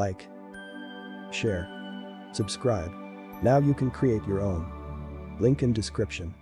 like, share, subscribe. Now you can create your own. Link in description.